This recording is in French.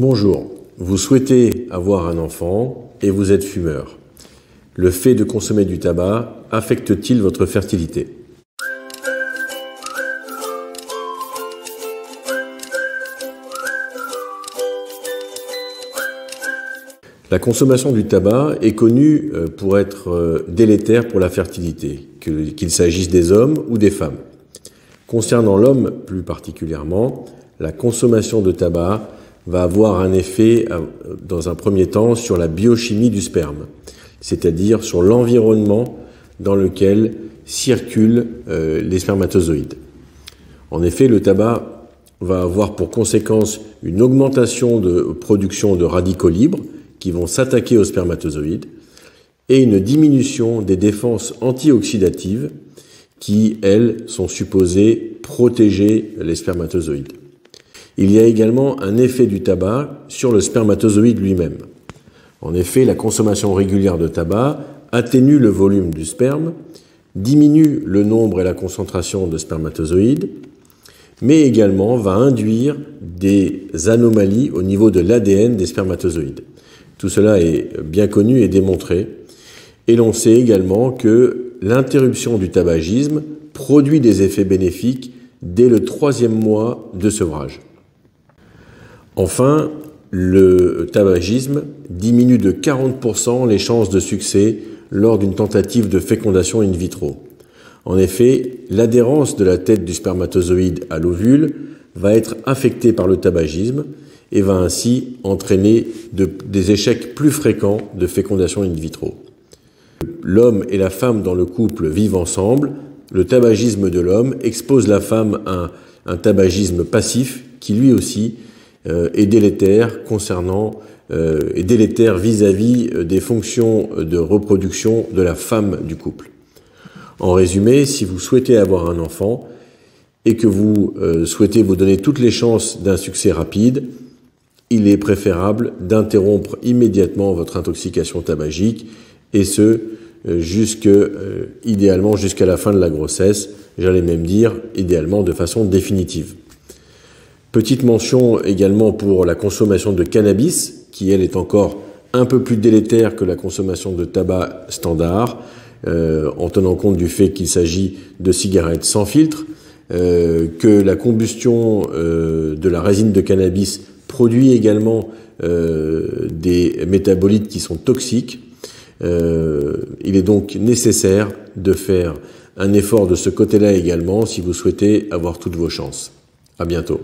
Bonjour, vous souhaitez avoir un enfant et vous êtes fumeur. Le fait de consommer du tabac affecte-t-il votre fertilité? La consommation du tabac est connue pour être délétère pour la fertilité, qu'il s'agisse des hommes ou des femmes. Concernant l'homme plus particulièrement, la consommation de tabac va avoir un effet dans un premier temps sur la biochimie du sperme, c'est-à-dire sur l'environnement dans lequel circulent les spermatozoïdes. En effet, le tabac va avoir pour conséquence une augmentation de production de radicaux libres qui vont s'attaquer aux spermatozoïdes et une diminution des défenses antioxydatives qui, elles, sont supposées protéger les spermatozoïdes. Il y a également un effet du tabac sur le spermatozoïde lui-même. En effet, la consommation régulière de tabac atténue le volume du sperme, diminue le nombre et la concentration de spermatozoïdes, mais également va induire des anomalies au niveau de l'ADN des spermatozoïdes. Tout cela est bien connu et démontré. Et l'on sait également que l'interruption du tabagisme produit des effets bénéfiques dès le 3e mois de sevrage. Enfin, le tabagisme diminue de 40% les chances de succès lors d'une tentative de fécondation in vitro. En effet, l'adhérence de la tête du spermatozoïde à l'ovule va être affectée par le tabagisme et va ainsi entraîner des échecs plus fréquents de fécondation in vitro. L'homme et la femme dans le couple vivent ensemble. Le tabagisme de l'homme expose la femme à un tabagisme passif qui lui aussi est délétère vis-à-vis des fonctions de reproduction de la femme du couple. En résumé, si vous souhaitez avoir un enfant et que vous souhaitez vous donner toutes les chances d'un succès rapide, il est préférable d'interrompre immédiatement votre intoxication tabagique, et ce, idéalement jusqu'à la fin de la grossesse, j'allais même dire idéalement de façon définitive. Petite mention également pour la consommation de cannabis, qui elle est encore un peu plus délétère que la consommation de tabac standard, en tenant compte du fait qu'il s'agit de cigarettes sans filtre, que la combustion de la résine de cannabis produit également des métabolites qui sont toxiques. Il est donc nécessaire de faire un effort de ce côté-là également si vous souhaitez avoir toutes vos chances. À bientôt.